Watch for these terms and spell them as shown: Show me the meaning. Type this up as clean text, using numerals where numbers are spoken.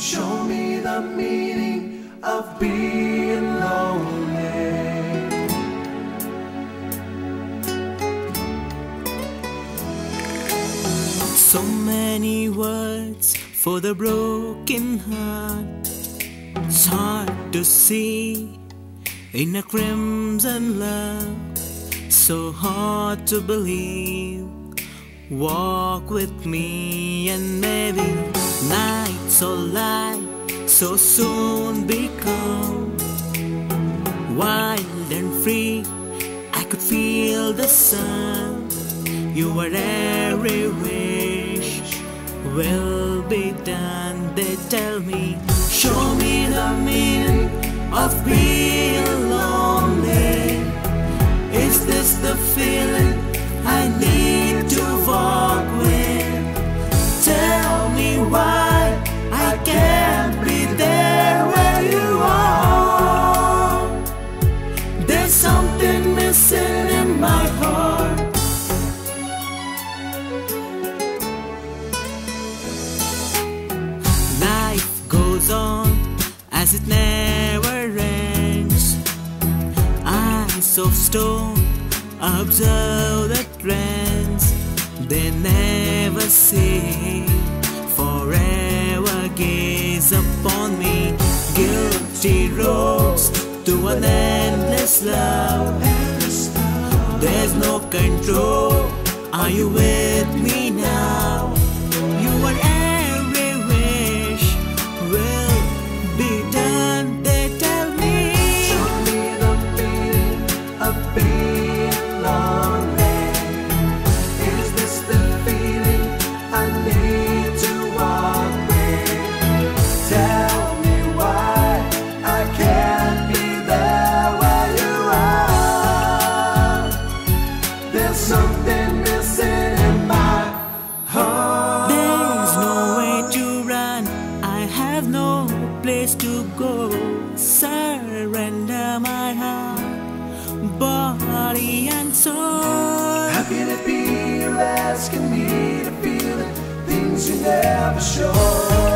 Show me the meaning of being lonely. So many words for the broken heart. It's hard to see in a crimson love. So hard to believe. Walk with me, and maybe nights or light so soon become wild and free. I could feel the sun. Your every wish will be done. They tell me, show me the meaning of being lonely. Is this the feeling I need to walk with? Tell me why I can't be there where you are. There's something missing in my heart. Life goes on as it never ends. Eyes of stone observe the trends they never see. Forever gaze upon me. Guilty roads to an endless love. There's no control. Are you with me now? Your every wish will be done. They tell me, show me the meaning of being lonely. Is this the feeling I need to walk with? Tell me why I can't be there where you are. There's something missing in my heart. There's no way to run. I have no place to go. Surrender my heart, body and soul. How can it be you're asking me to feel it? Things you never show.